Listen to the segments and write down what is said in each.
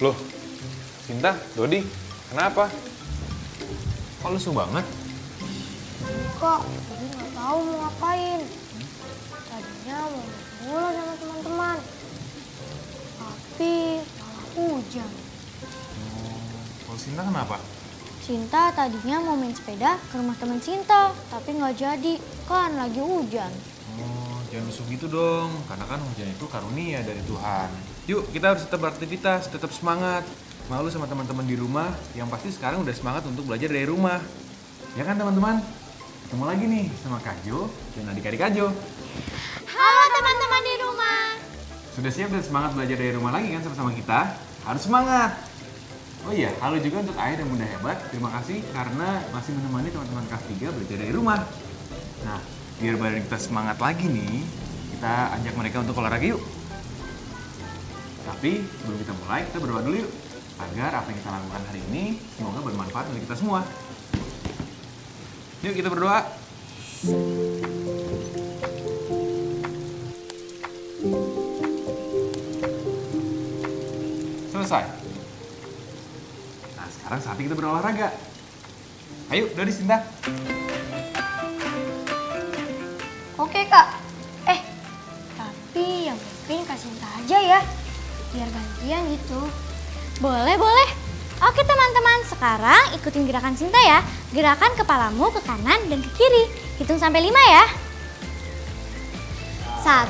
Loh, Sinta, Dodi, kenapa? Kok lesu banget? Kak, Dodi nggak tahu mau ngapain. Tadinya mau bola sama teman-teman, tapi malah hujan. Kalau Sinta kenapa? Sinta tadinya mau main sepeda ke rumah teman Sinta, tapi nggak jadi, kan lagi hujan. Jangan lesu gitu dong, karena kan hujan itu karunia dari Tuhan. Yuk, kita harus tetap beraktivitas, tetap semangat. Malu sama teman-teman di rumah, yang pasti sekarang udah semangat untuk belajar dari rumah. Ya kan teman-teman? Ketemu lagi nih sama Kak Jo dan adik-adik Kak Jo. Halo teman-teman di rumah. Sudah siap dan semangat belajar dari rumah lagi kan sama-sama kita? Harus semangat. Oh iya, halo juga untuk ayah dan bunda hebat. Terima kasih karena masih menemani teman-teman kelas 3 belajar dari rumah. Nah, biar badan kita semangat lagi nih, kita ajak mereka untuk olahraga yuk. Tapi sebelum kita mulai, kita berdoa dulu yuk, agar apa yang kita lakukan hari ini semoga bermanfaat bagi kita semua. Yuk kita berdoa. Selesai. Nah sekarang saatnya kita berolahraga. Ayo, Dodi, Sinta. Oke Kak. Tapi yang penting Kak Sinta aja ya. Biar gantian gitu. Boleh, boleh. Oke teman-teman, sekarang ikutin gerakan Sinta ya. Gerakan kepalamu ke kanan dan ke kiri. Hitung sampai 5 ya.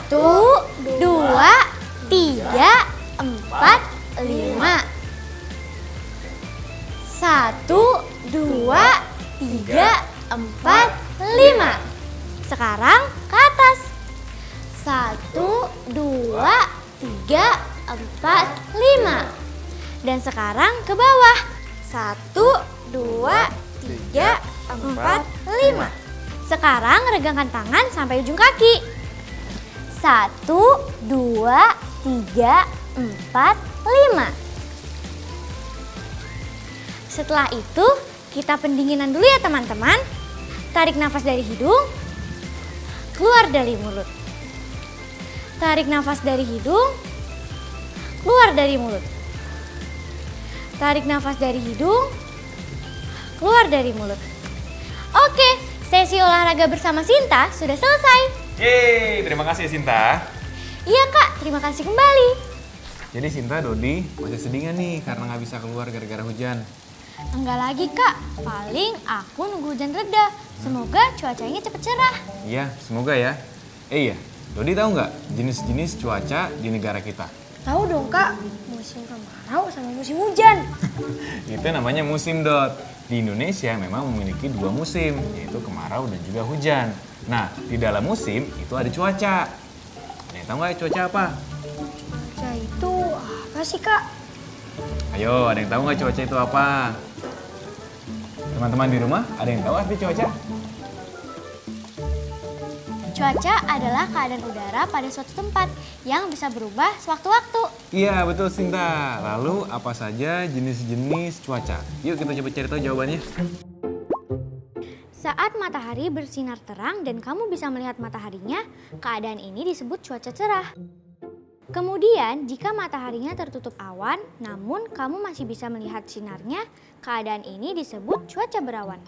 1, 2, 3, 4, 5. 1, 2, 3, 4, 5. Sekarang ke atas. 1, 2, 3, 4, 5. Dan sekarang ke bawah. 1, 2, 3, 4, 5. Sekarang regangkan tangan sampai ujung kaki. 1, 2, 3, 4, 5. Setelah itu kita pendinginan dulu ya teman-teman. Tarik nafas dari hidung, keluar dari mulut. Tarik nafas dari hidung, keluar dari mulut. Tarik nafas dari hidung, keluar dari mulut. Oke, sesi olahraga bersama Sinta sudah selesai. Yeay, terima kasih Sinta. Iya Kak, terima kasih kembali. Jadi Sinta, Dodi masih sedih gak nih karena nggak bisa keluar gara-gara hujan? Enggak lagi Kak, paling aku nunggu hujan reda. Semoga cuacanya cepat cerah. Iya, semoga ya. Iya, Dodi tahu nggak jenis-jenis cuaca di negara kita? Tahu dong Kak, musim kemarau sama musim hujan. Itu namanya musim, Dot. Di Indonesia memang memiliki dua musim, yaitu kemarau dan juga hujan. Nah, di dalam musim itu ada cuaca. Nih, tahu nggak cuaca apa? Cuaca itu apa sih Kak? Ayo, ada yang tahu nggak cuaca itu apa? Teman-teman di rumah, ada yang tahu arti cuaca? Cuaca adalah keadaan udara pada suatu tempat yang bisa berubah sewaktu-waktu. Iya, betul Sinta. Lalu apa saja jenis-jenis cuaca? Yuk kita coba cari tahu jawabannya. Saat matahari bersinar terang dan kamu bisa melihat mataharinya, keadaan ini disebut cuaca cerah. Kemudian, jika mataharinya tertutup awan, namun kamu masih bisa melihat sinarnya, keadaan ini disebut cuaca berawan.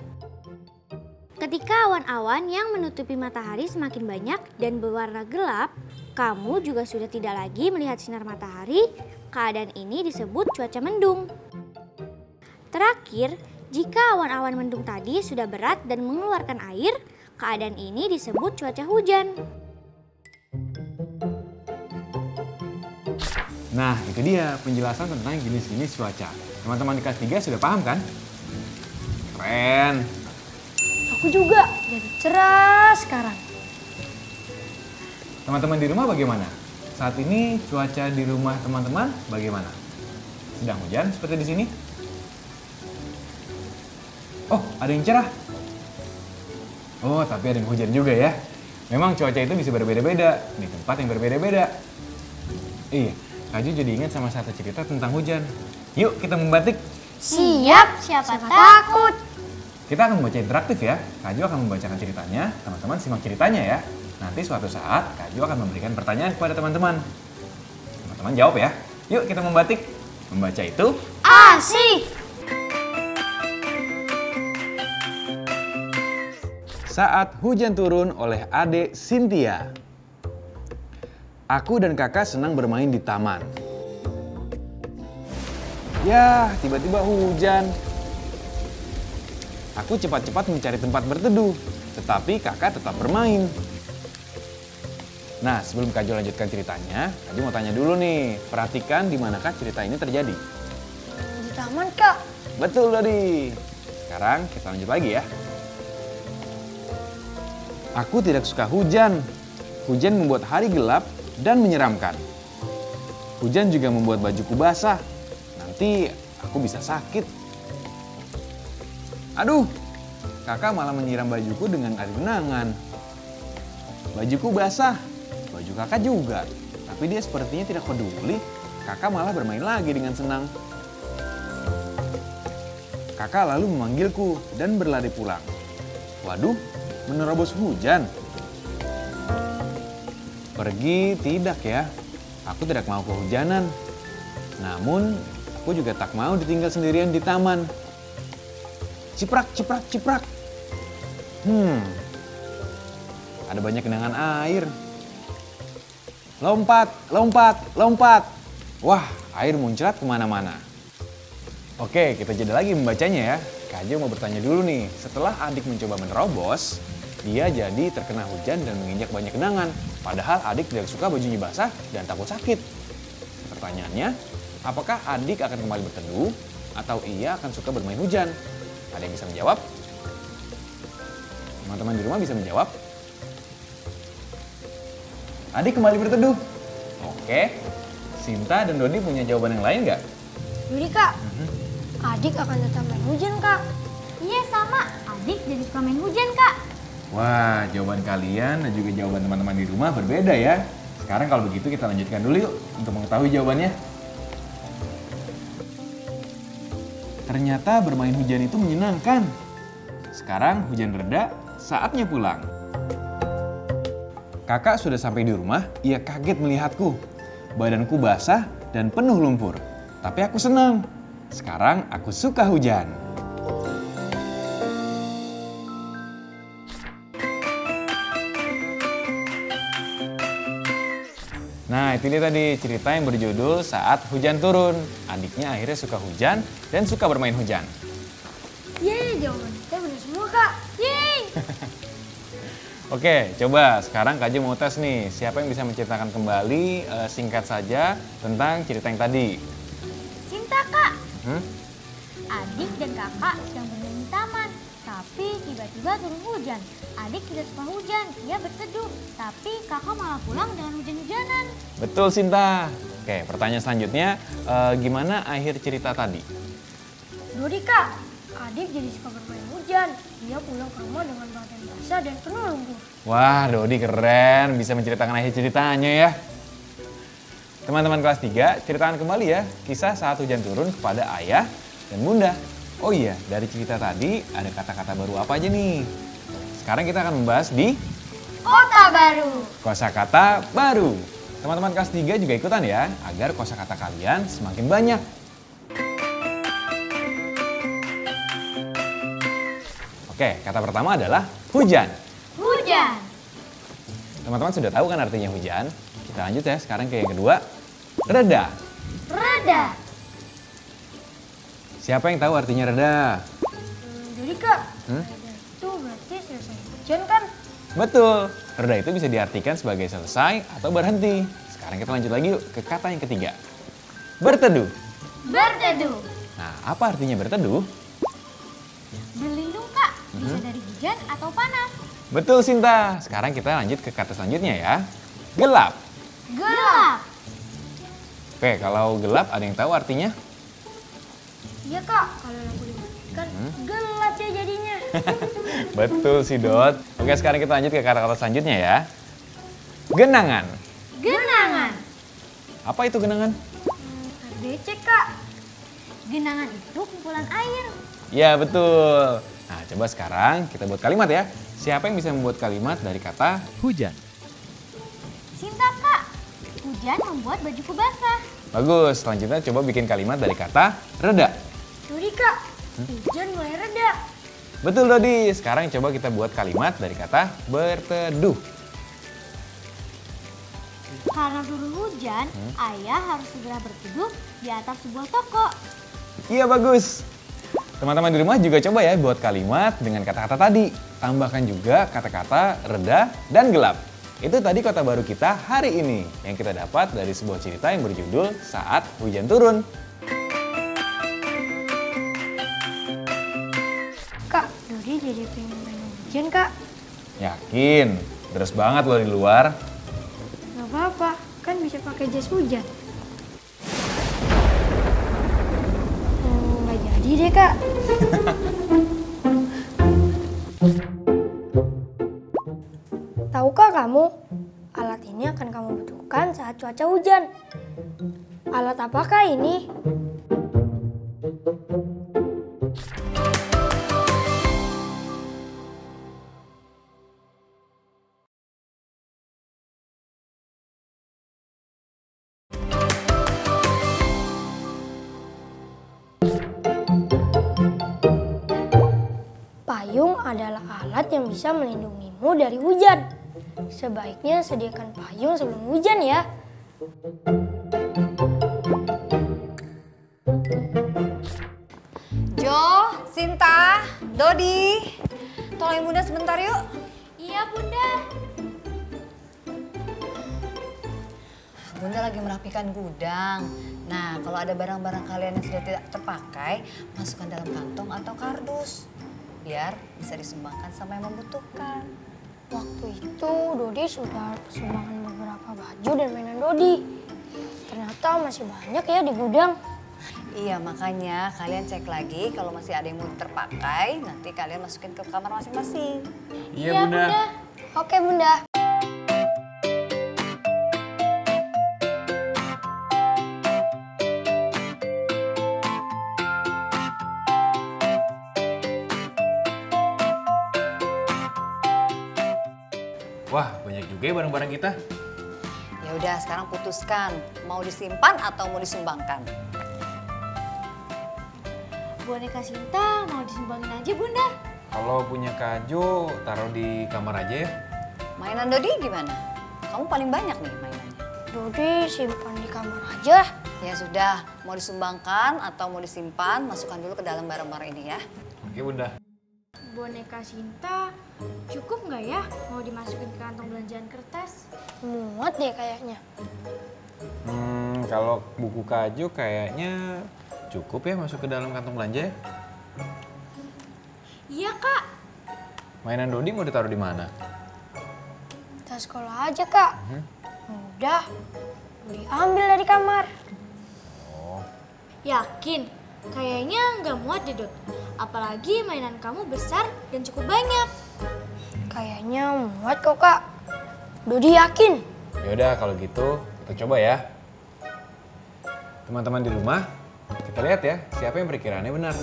Ketika awan-awan yang menutupi matahari semakin banyak dan berwarna gelap, kamu juga sudah tidak lagi melihat sinar matahari, keadaan ini disebut cuaca mendung. Terakhir, jika awan-awan mendung tadi sudah berat dan mengeluarkan air, keadaan ini disebut cuaca hujan. Nah, itu dia penjelasan tentang jenis-jenis cuaca. Teman-teman di kelas 3 sudah paham kan? Keren! Aku juga jadi cerah sekarang. Teman-teman di rumah bagaimana? Saat ini cuaca di rumah teman-teman bagaimana? Sedang hujan seperti di sini? Oh, ada yang cerah. Oh, tapi ada yang hujan juga ya. Memang cuaca itu bisa berbeda-beda di tempat yang berbeda-beda. Iya, Kak Jo jadi ingat sama satu cerita tentang hujan. Yuk kita membatik. Siap, siapa takut. Kita akan membaca interaktif ya. Kak Jo akan membacakan ceritanya, teman-teman simak ceritanya ya. Nanti suatu saat Kak Jo akan memberikan pertanyaan kepada teman-teman. Teman-teman jawab ya. Yuk kita membatik. Membaca itu asik. Saat hujan turun oleh adik Sinta. Aku dan kakak senang bermain di taman. Yah, tiba-tiba hujan. Aku cepat-cepat mencari tempat berteduh, tetapi kakak tetap bermain. Nah, sebelum Kak Jo lanjutkan ceritanya, Kak Jo mau tanya dulu nih, perhatikan di manakah cerita ini terjadi? Di taman, Kak. Betul, Dodi. Sekarang kita lanjut lagi ya. Aku tidak suka hujan. Hujan membuat hari gelap dan menyeramkan. Hujan juga membuat bajuku basah. Nanti aku bisa sakit. Aduh, kakak malah menyiram bajuku dengan air genangan. Bajuku basah. Baju kakak juga, tapi dia sepertinya tidak peduli. Kakak malah bermain lagi dengan senang. Kakak lalu memanggilku dan berlari pulang. Waduh, menerobos hujan. Pergi tidak ya, aku tidak mau kehujanan. Namun, aku juga tak mau ditinggal sendirian di taman. Ciprak, ciprak, ciprak. Ada banyak genangan air. Lompat, lompat, lompat. Wah, air muncrat kemana-mana. Oke, kita jeda lagi membacanya ya. Kak Jo mau bertanya dulu nih, setelah adik mencoba menerobos, dia jadi terkena hujan dan menginjak banyak genangan. Padahal adik tidak suka bajunya basah dan takut sakit. Pertanyaannya, apakah adik akan kembali berteduh atau ia akan suka bermain hujan? Ada yang bisa menjawab? Teman-teman di rumah bisa menjawab? Adik kembali berteduh. Oke, Sinta dan Dodi punya jawaban yang lain nggak? Dodi, Kak. Adik akan tetap main hujan, Kak. Iya, sama. Adik jadi suka main hujan, Kak. Wah, jawaban kalian dan juga jawaban teman-teman di rumah berbeda ya. Sekarang kalau begitu kita lanjutkan dulu yuk untuk mengetahui jawabannya. Ternyata bermain hujan itu menyenangkan. Sekarang hujan reda, saatnya pulang. Kakak sudah sampai di rumah, ia kaget melihatku. Badanku basah dan penuh lumpur. Tapi aku senang. Sekarang aku suka hujan. Nah, itu dia tadi cerita yang berjudul Saat Hujan Turun. Adiknya akhirnya suka hujan dan suka bermain hujan. Yeay, jawaban kita benar semua, Kak. Yeay! Oke, coba sekarang Kak Jo mau tes nih, siapa yang bisa menceritakan kembali singkat saja tentang cerita yang tadi? Sinta, Kak. Adik dan kakak sedang bermain di taman, tapi tiba-tiba turun hujan. Adik tidak suka hujan, ia berteduh, tapi kakak malah pulang dengan hujan-hujanan. Betul, Sinta. Oke, pertanyaan selanjutnya, gimana akhir cerita tadi? Dodi, Kak. Adik jadi suka bermain hujan. Dia pulang ke rumah dengan badan basah dan penuh lumpur. Wah, Dodi keren. Bisa menceritakan akhir ceritanya ya. Teman-teman kelas 3, ceritakan kembali ya kisah Saat Hujan Turun kepada ayah dan bunda. Oh iya, dari cerita tadi ada kata-kata baru apa aja nih? Sekarang kita akan membahas di Kota Baru. Kosakata baru. Teman-teman kelas 3 juga ikutan ya, agar kosakata kalian semakin banyak. Oke, kata pertama adalah hujan. Hujan. Teman-teman sudah tahu kan artinya hujan? Kita lanjut ya, sekarang ke yang kedua. Reda. Reda. Siapa yang tahu artinya reda? Jadi, Kak, reda itu berarti selesai hujan kan? Betul. Reda itu bisa diartikan sebagai selesai atau berhenti. Sekarang kita lanjut lagi yuk ke kata yang ketiga. Berteduh. Berteduh. Nah, apa artinya berteduh? Berlindung, Kak. Bisa dari hujan atau panas. Betul, Sinta. Sekarang kita lanjut ke kata selanjutnya ya. Gelap. Gelap. Oke, kalau gelap ada yang tahu artinya? Iya Kak, kalau lampu dimatikan gelap ya jadinya. Betul sih Dot. Oke, sekarang kita lanjut ke kata-kata selanjutnya ya. Genangan. Genangan. Apa itu genangan? Becek Kak. Genangan itu kumpulan air. Ya betul. Nah coba sekarang kita buat kalimat ya. Siapa yang bisa membuat kalimat dari kata hujan? Sinta Kak, hujan membuat bajuku basah. Bagus, selanjutnya coba bikin kalimat dari kata reda. Dodi Kak, hujan mulai reda. Betul Dodi, sekarang coba kita buat kalimat dari kata berteduh. Karena turun hujan, ayah harus segera berteduh di atas sebuah toko. Iya bagus. Teman-teman di rumah juga coba ya buat kalimat dengan kata-kata tadi. Tambahkan juga kata-kata reda dan gelap. Itu tadi kata baru kita hari ini yang kita dapat dari sebuah cerita yang berjudul Saat Hujan Turun. Kak, Dodi jadi pengen main hujan, Kak. Yakin? Deras banget loh di luar. Gak apa-apa, kan bisa pakai jas hujan. Gak jadi deh, Kak. Tahukah kamu, alat ini akan kamu butuhkan saat cuaca hujan. Alat apakah ini? Payung adalah alat yang bisa melindungimu dari hujan. Sebaiknya sediakan payung sebelum hujan ya. Jo, Sinta, Dodi, tolongin Bunda sebentar yuk. Iya Bunda. Bunda lagi merapikan gudang. Nah, kalau ada barang-barang kalian yang sudah tidak terpakai, masukkan dalam kantong atau kardus. Biar bisa disumbangkan sama yang membutuhkan. Waktu itu Dodi sudah persumbangan beberapa baju dan mainan Dodi. Ternyata masih banyak ya di gudang. Iya makanya kalian cek lagi kalau masih ada yang mau terpakai, nanti kalian masukin ke kamar masing-masing. Iya Bunda. Bunda. Oke Bunda. Wah, banyak juga ya barang-barang kita. Ya udah, sekarang putuskan mau disimpan atau mau disumbangkan. Boneka Sinta mau disumbangin aja, Bunda. Kalau punya Kak Jo, taruh di kamar aja ya. Mainan Dodi gimana? Kamu paling banyak nih mainannya. Dodi simpan di kamar aja. Ya sudah, mau disumbangkan atau mau disimpan, masukkan dulu ke dalam barang-barang ini ya. Oke, Bunda. Boneka Sinta, cukup nggak ya mau dimasukin ke kantong belanjaan kertas? Muat deh kayaknya. Kalau buku Kak Jo kayaknya cukup ya masuk ke dalam kantong belanja ya? Iya Kak. Mainan Dodi mau ditaruh di mana? Tas sekolah aja Kak. Udah, diambil dari kamar. Oh. Yakin? Kayaknya nggak muat deh Dot, apalagi mainan kamu besar dan cukup banyak. Kayaknya muat kok Kak, Dodi yakin. Yaudah kalau gitu kita coba ya. Teman-teman di rumah, kita lihat ya siapa yang perkiraannya benar.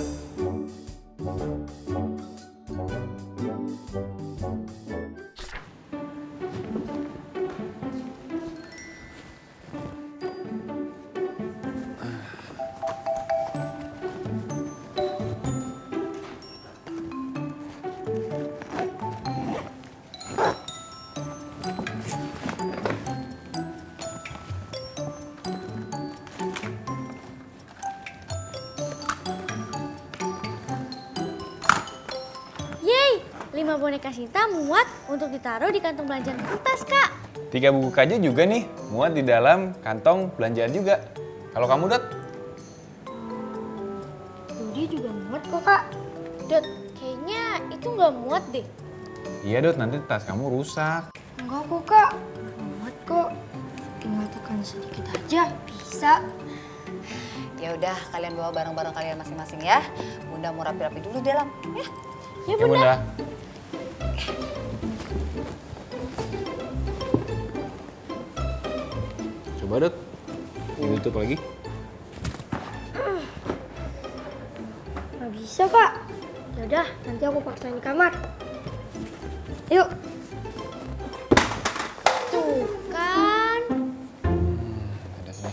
Boneka Sinta muat untuk ditaruh di kantong belanjaan kertas, Kak. 3 buku Kak Jo juga nih, muat di dalam kantong belanjaan juga. Kalau kamu, Dot? Dodi juga muat kok, Kak. Dot, kayaknya itu nggak muat deh. Iya, Dot, nanti tas kamu rusak. Enggak kok, Kak. Muat kok. tekan sedikit aja. Bisa. Ya udah, kalian bawa barang-barang kalian masing-masing ya. Bunda mau rapi-rapi dulu di dalam. Ya, ya Bunda. Ya, Bunda. Coba deh, ditutup lagi. Nggak bisa, Kak. Yaudah, nanti aku paksain di kamar. Yuk. Tuh kan. Ada sini.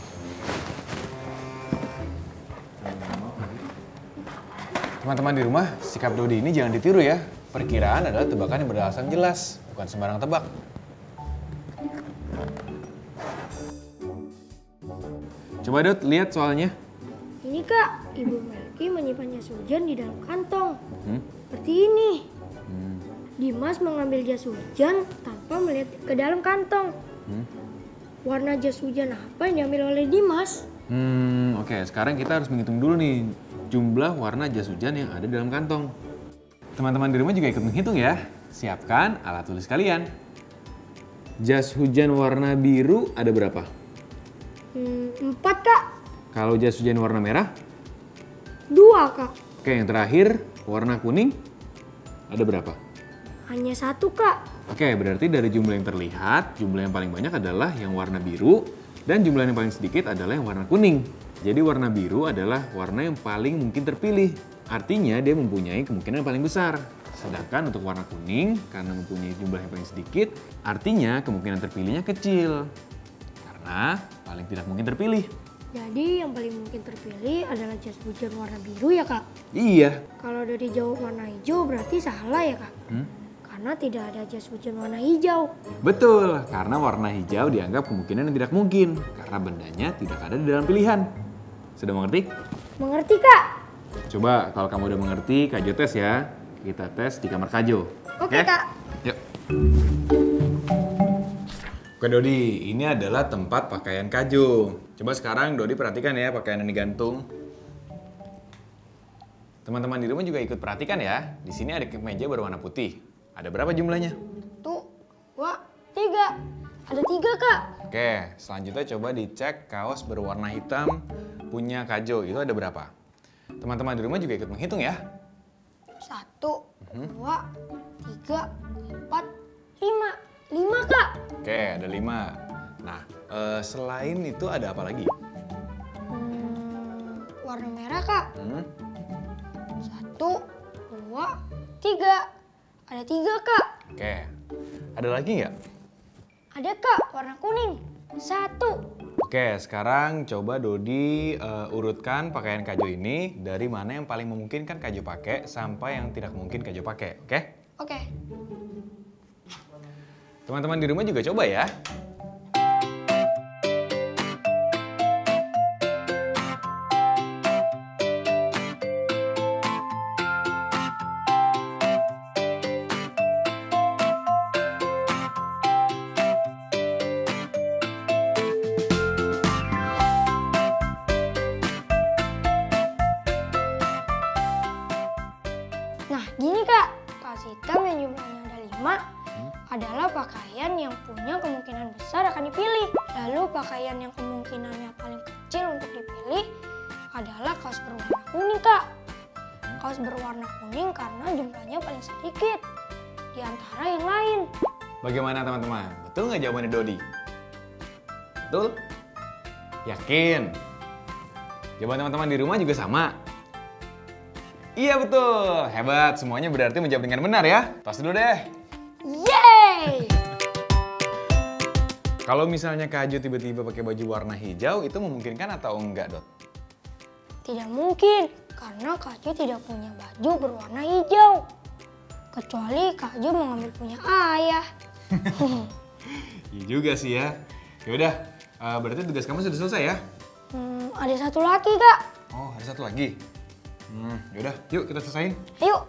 Teman-teman di rumah, sikap Dodi ini jangan ditiru ya. Perkiraan adalah tebakan yang berdasarkan jelas, bukan sembarang tebak. Coba Dot, lihat soalnya. Ini Kak, Ibu Melki menyimpan jas hujan di dalam kantong. Seperti ini. Dimas mengambil jas hujan tanpa melihat ke dalam kantong. Warna jas hujan apa yang diambil oleh Dimas? Oke, sekarang kita harus menghitung dulu nih jumlah warna jas hujan yang ada dalam kantong. Teman-teman di rumah juga ikut menghitung ya. Siapkan alat tulis kalian. Jas hujan warna biru ada berapa? 4, Kak. Kalau jas hujan warna merah? 2, Kak. Oke, yang terakhir warna kuning ada berapa? Hanya 1, Kak. Oke, berarti dari jumlah yang terlihat, jumlah yang paling banyak adalah yang warna biru. Dan jumlah yang paling sedikit adalah yang warna kuning. Jadi warna biru adalah warna yang paling mungkin terpilih. Artinya dia mempunyai kemungkinan yang paling besar. Sedangkan untuk warna kuning, karena mempunyai jumlah yang paling sedikit, artinya kemungkinan terpilihnya kecil. Karena paling tidak mungkin terpilih. Jadi yang paling mungkin terpilih adalah jas hujan warna biru ya Kak? Iya. Kalau dari jauh warna hijau berarti salah ya Kak? Karena tidak ada jas hujan warna hijau. Betul, karena warna hijau dianggap kemungkinan yang tidak mungkin. Karena bendanya tidak ada di dalam pilihan. Sudah mengerti? Mengerti Kak. Coba kalau kamu udah mengerti, Kak Jo tes ya. Kita tes di kamar Kak Jo. Oke, Kak. Yuk. Oke Dodi, ini adalah tempat pakaian Kak Jo. Coba sekarang Dodi perhatikan ya pakaian yang digantung. Teman-teman di rumah juga ikut perhatikan ya. Di sini ada kemeja berwarna putih. Ada berapa jumlahnya? 1, 2, 3. Ada 3 Kak. Oke, selanjutnya coba dicek kaos berwarna hitam punya Kak Jo. Itu ada berapa? Teman-teman di rumah juga ikut menghitung ya. 1, 2, 3, 4, 5. 5 Kak. Oke, ada 5. Nah, selain itu ada apa lagi? Warna merah Kak. 1, 2, 3. Ada 3 Kak. Oke, ada lagi nggak? Ada Kak, warna kuning. 1. Oke, sekarang coba Dodi urutkan pakaian Kak Jo ini dari mana yang paling memungkinkan Kak Jo pakai sampai yang tidak mungkin Kak Jo pakai, oke? Oke. Teman-teman di rumah juga coba ya. Nah, gini Kak. Kaos hitam yang jumlahnya ada 5. Adalah pakaian yang punya kemungkinan besar akan dipilih. Lalu pakaian yang kemungkinannya paling kecil untuk dipilih adalah kaos berwarna kuning, Kak. Kaos berwarna kuning karena jumlahnya paling sedikit di antara yang lain. Bagaimana teman-teman? Betul nggak jawabannya Dodi? Betul? Yakin? Jawaban teman-teman di rumah juga sama? Iya betul! Hebat, semuanya berarti menjawab dengan benar ya. Tos dulu deh. Yeay! Kalau misalnya Kak Jo tiba-tiba pakai baju warna hijau, itu memungkinkan atau enggak, Dot? Tidak mungkin, karena Kak Jo tidak punya baju berwarna hijau. Kecuali Kak Jo mengambil punya ayah. Iya juga sih ya. Yaudah, berarti tugas kamu sudah selesai ya? Ada 1 lagi, Kak. Oh, ada 1 lagi? Yaudah, yuk kita selesain. Ayo!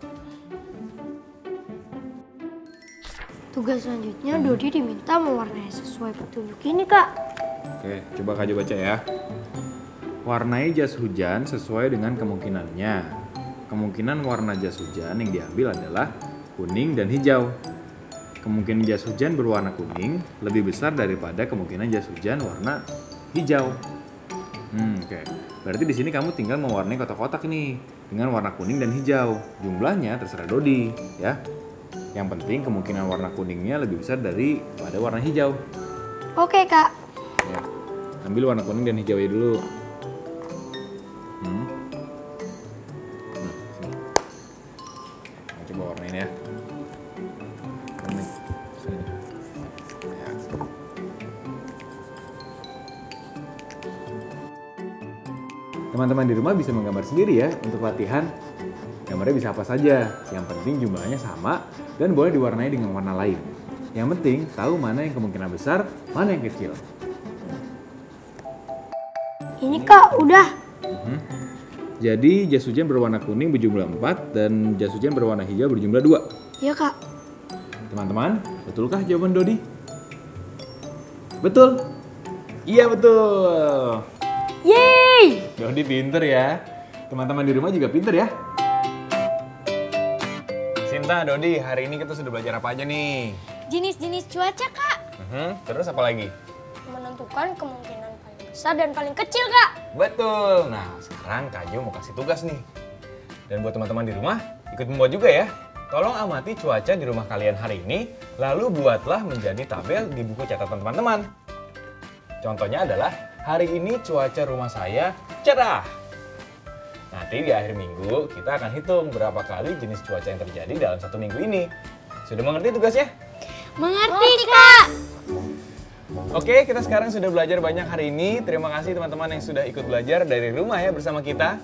Tugas selanjutnya Dodi diminta mewarnai sesuai petunjuk ini, Kak. Oke, coba Kak Jo baca ya. Warnai jas hujan sesuai dengan kemungkinannya. Kemungkinan warna jas hujan yang diambil adalah kuning dan hijau. Kemungkinan jas hujan berwarna kuning lebih besar daripada kemungkinan jas hujan warna hijau. Oke. Berarti di sini kamu tinggal mewarnai kotak-kotak nih dengan warna kuning dan hijau. Jumlahnya terserah Dodi, ya. Yang penting kemungkinan warna kuningnya lebih besar daripada warna hijau. Oke, Kak. Ya. Ambil warna kuning dan hijaunya dulu. Coba warnain ya. Teman-teman di rumah bisa menggambar sendiri ya untuk latihan. Gambarnya bisa apa saja, yang penting jumlahnya sama dan boleh diwarnai dengan warna lain. Yang penting tahu mana yang kemungkinan besar, mana yang kecil. Ini Kak, udah. Jadi jas hujan berwarna kuning berjumlah 4 dan jas hujan berwarna hijau berjumlah 2. Iya Kak. Teman-teman, betulkah jawaban Dodi? Betul? Iya betul. Yeay! Dodi pinter ya. Teman-teman di rumah juga pinter ya. Sinta, Dodi, hari ini kita sudah belajar apa aja nih? Jenis-jenis cuaca, Kak. Terus apa lagi? Menentukan kemungkinan paling besar dan paling kecil, Kak. Betul. Nah, sekarang Kak Jo mau kasih tugas nih. Dan buat teman-teman di rumah, ikut membuat juga ya. Tolong amati cuaca di rumah kalian hari ini, lalu buatlah menjadi tabel di buku catatan teman-teman. Contohnya adalah, hari ini cuaca rumah saya cerah. Nanti di akhir minggu kita akan hitung berapa kali jenis cuaca yang terjadi dalam satu minggu ini. Sudah mengerti tugasnya? Mengerti, Kak! Oke, kita sekarang sudah belajar banyak hari ini. Terima kasih teman-teman yang sudah ikut belajar dari rumah ya bersama kita.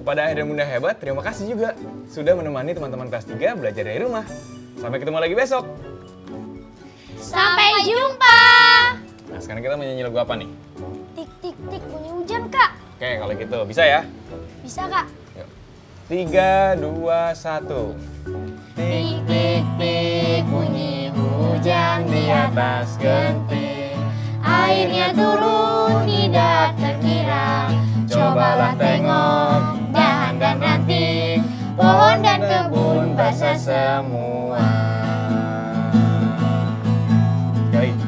Kepada ayah dan bunda hebat, terima kasih juga sudah menemani teman-teman kelas 3 belajar dari rumah. Sampai ketemu lagi besok. Sampai jumpa! Nah, sekarang kita menyanyi lagu apa nih? Tik tik tik bunyi hujan, Kak. Oke, kalau gitu bisa ya? Bisa, Kak. Yuk. 3, 2, 1. Tik tik tik bunyi hujan di atas genting. Airnya turun tidak terkira. Cobalah tengok dahan dan ranting. Pohon dan kebun basah semua. Sekali. Tik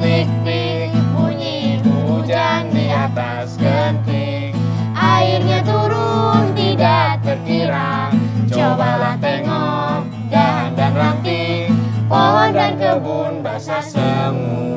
tik tik bunyi hujan di atas genting. Airnya turun tidak terkira. Cobalah tengok dahan dan ranting. Pohon dan kebun basah semua.